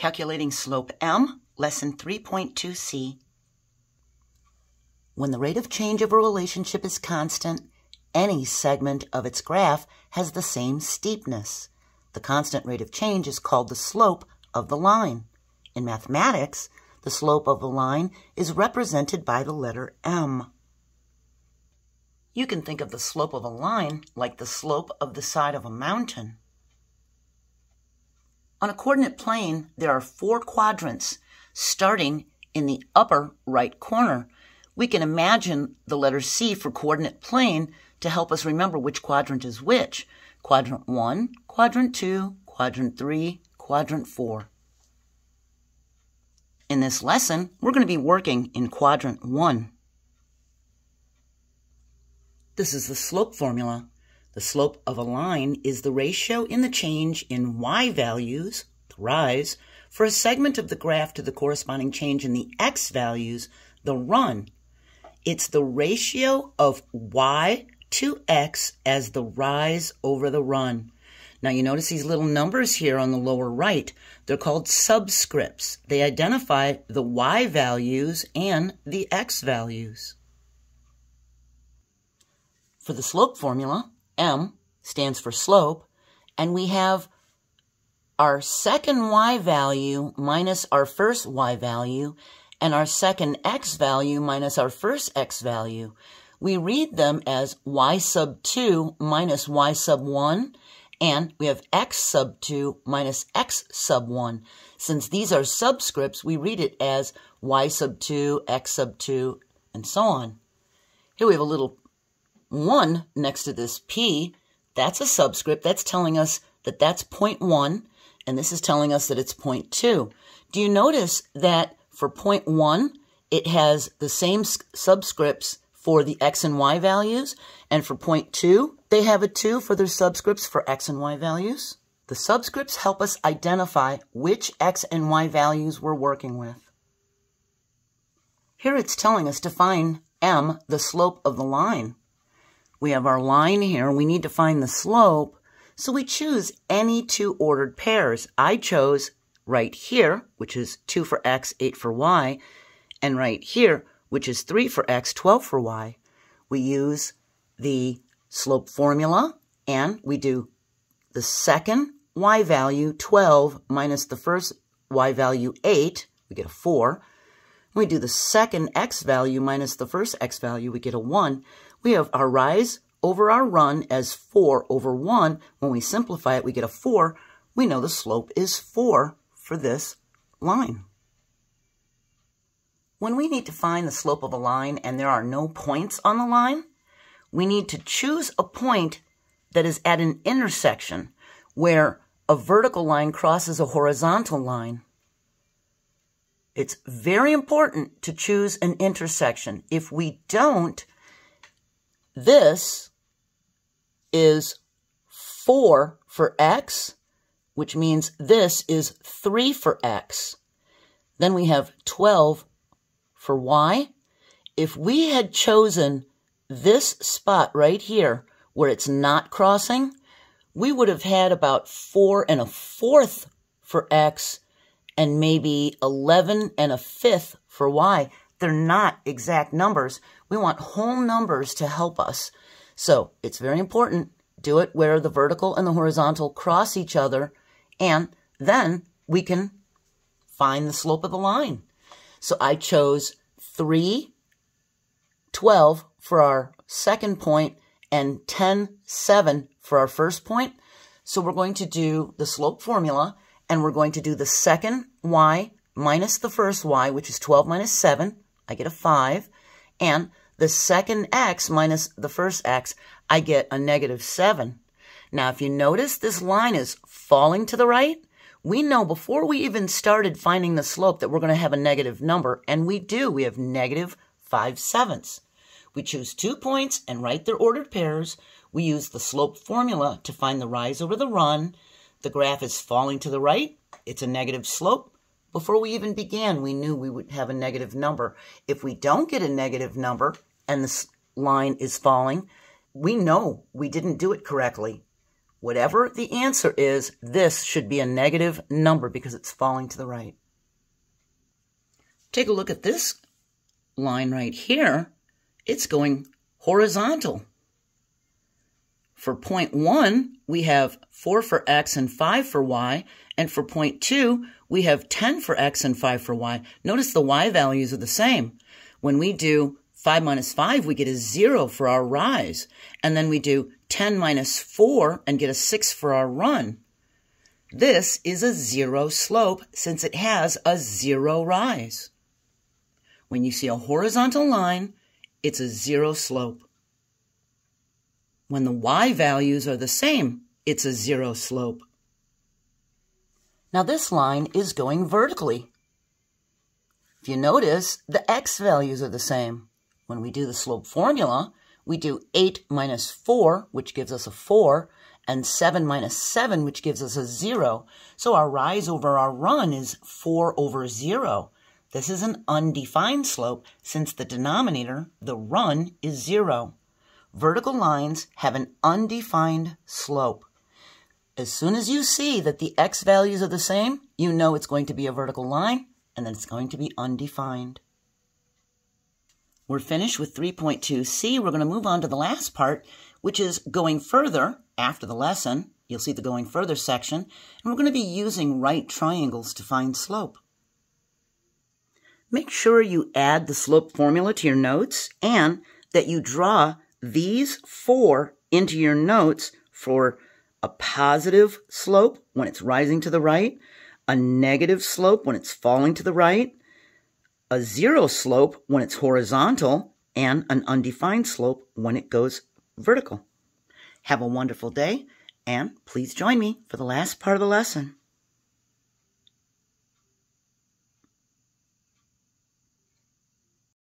Calculating slope m, lesson 3.2c. When the rate of change of a relationship is constant, any segment of its graph has the same steepness. The constant rate of change is called the slope of the line. In mathematics, the slope of the line is represented by the letter m. You can think of the slope of a line like the slope of the side of a mountain. On a coordinate plane, there are four quadrants, starting in the upper right corner. We can imagine the letter C for coordinate plane to help us remember which quadrant is which. Quadrant 1, Quadrant 2, Quadrant 3, Quadrant 4. In this lesson, we're going to be working in Quadrant 1. This is the slope formula. The slope of a line is the ratio in the change in y values, the rise, for a segment of the graph to the corresponding change in the x values, the run. It's the ratio of y to x as the rise over the run. Now you notice these little numbers here on the lower right. They're called subscripts. They identify the y values and the x values. For the slope formula, m stands for slope, and we have our second y value minus our first y value, and our second x value minus our first x value. We read them as y sub 2 minus y sub 1, and we have x sub 2 minus x sub 1. Since these are subscripts, we read it as y sub 2, x sub 2, and so on. Here we have a little 1 next to this p. That's a subscript. That's telling us that that's 0.1, and this is telling us that it's 0.2. Do you notice that for 0.1, it has the same subscripts for the x and y values, and for 0.2, they have a 2 for their subscripts for x and y values? The subscripts help us identify which x and y values we're working with. Here it's telling us to find m, the slope of the line. We have our line here. We need to find the slope. So we choose any two ordered pairs. I chose right here, which is 2 for x, 8 for y, and right here, which is 3 for x, 12 for y. We use the slope formula, and we do the second y value, 12, minus the first y value, 8. We get a 4. We do the second x value minus the first x value, we get a 1. We have our rise over our run as 4 over 1. When we simplify it, we get a 4. We know the slope is 4 for this line. When we need to find the slope of a line and there are no points on the line, we need to choose a point that is at an intersection where a vertical line crosses a horizontal line. It's very important to choose an intersection. If we don't, this is 4 for x, which means this is 3 for x. Then we have 12 for y. If we had chosen this spot right here where it's not crossing, we would have had about 4 1/4 for x, and maybe 11 1/5 for y. They're not exact numbers. We want whole numbers to help us. So it's very important. Do it where the vertical and the horizontal cross each other, and then we can find the slope of the line. So I chose 3, 12 for our second point, and 10, 7 for our first point. So we're going to do the slope formula, and we're going to do the second y minus the first y, which is 12 minus 7. I get a 5. And the second x minus the first x, I get a negative 7. Now, if you notice, this line is falling to the right. We know before we even started finding the slope that we're going to have a negative number, and we do. We have negative 5/7. We choose 2 points and write their ordered pairs. We use the slope formula to find the rise over the run. The graph is falling to the right. It's a negative slope. Before we even began, we knew we would have a negative number. If we don't get a negative number and this line is falling, we know we didn't do it correctly. Whatever the answer is, this should be a negative number because it's falling to the right. Take a look at this line right here. It's going horizontal. For point 1, we have 4 for x and 5 for y. And for point 2, we have 10 for x and 5 for y. Notice the y values are the same. When we do 5 minus 5, we get a 0 for our rise. And then we do 10 minus 4 and get a 6 for our run. This is a 0 slope since it has a 0 rise. When you see a horizontal line, it's a 0 slope. When the y values are the same, it's a 0 slope. Now this line is going vertically. If you notice, the x values are the same. When we do the slope formula, we do 8 minus 4, which gives us a 4, and 7 minus 7, which gives us a 0. So our rise over our run is 4 over 0. This is an undefined slope since the denominator, the run, is 0. Vertical lines have an undefined slope. As soon as you see that the x values are the same, you know it's going to be a vertical line and that it's going to be undefined. We're finished with 3.2c. We're going to move on to the last part, which is going further after the lesson. You'll see the going further section. And we're going to be using right triangles to find slope. Make sure you add the slope formula to your notes and that you draw these 4 into your notes for a positive slope when it's rising to the right, a negative slope when it's falling to the right, a 0 slope when it's horizontal, and an undefined slope when it goes vertical. Have a wonderful day, and please join me for the last part of the lesson.